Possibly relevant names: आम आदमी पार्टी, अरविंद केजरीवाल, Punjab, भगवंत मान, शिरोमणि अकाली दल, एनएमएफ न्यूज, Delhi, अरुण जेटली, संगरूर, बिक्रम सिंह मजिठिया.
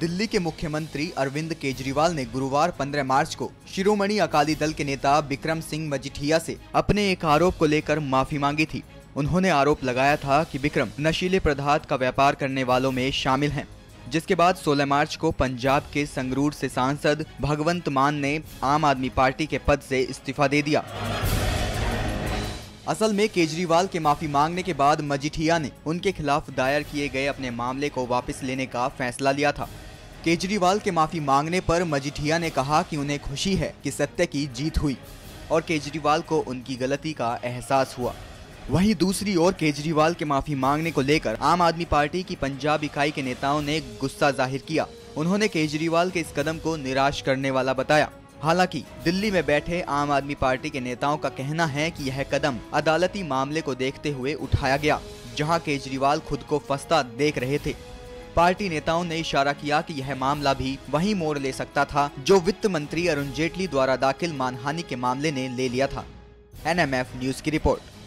दिल्ली के मुख्यमंत्री अरविंद केजरीवाल ने गुरुवार 15 मार्च को शिरोमणि अकाली दल के नेता बिक्रम सिंह मजिठिया से अपने एक आरोप को लेकर माफी मांगी थी। उन्होंने आरोप लगाया था कि बिक्रम नशीले पदार्थ का व्यापार करने वालों में शामिल हैं। जिसके बाद 16 मार्च को पंजाब के संगरूर से सांसद भगवंत मान ने आम आदमी पार्टी के पद से इस्तीफा दे दिया। असल में केजरीवाल के माफी मांगने के बाद मजिठिया ने उनके खिलाफ दायर किए गए अपने मामले को वापस लेने का फैसला लिया था। केजरीवाल के माफी मांगने पर मजिठिया ने कहा कि उन्हें खुशी है कि सत्य की जीत हुई और केजरीवाल को उनकी गलती का एहसास हुआ। वहीं दूसरी ओर केजरीवाल के माफी मांगने को लेकर आम आदमी पार्टी की पंजाब इकाई के नेताओं ने गुस्सा जाहिर किया। उन्होंने केजरीवाल के इस कदम को निराश करने वाला बताया। हालांकि दिल्ली में बैठे आम आदमी पार्टी के नेताओं का कहना है कि यह कदम अदालती मामले को देखते हुए उठाया गया, जहां केजरीवाल खुद को फंसता देख रहे थे। पार्टी नेताओं ने इशारा किया कि यह मामला भी वही मोड़ ले सकता था जो वित्त मंत्री अरुण जेटली द्वारा दाखिल मानहानि के मामले ने ले लिया था। एनएमएफ न्यूज की रिपोर्ट।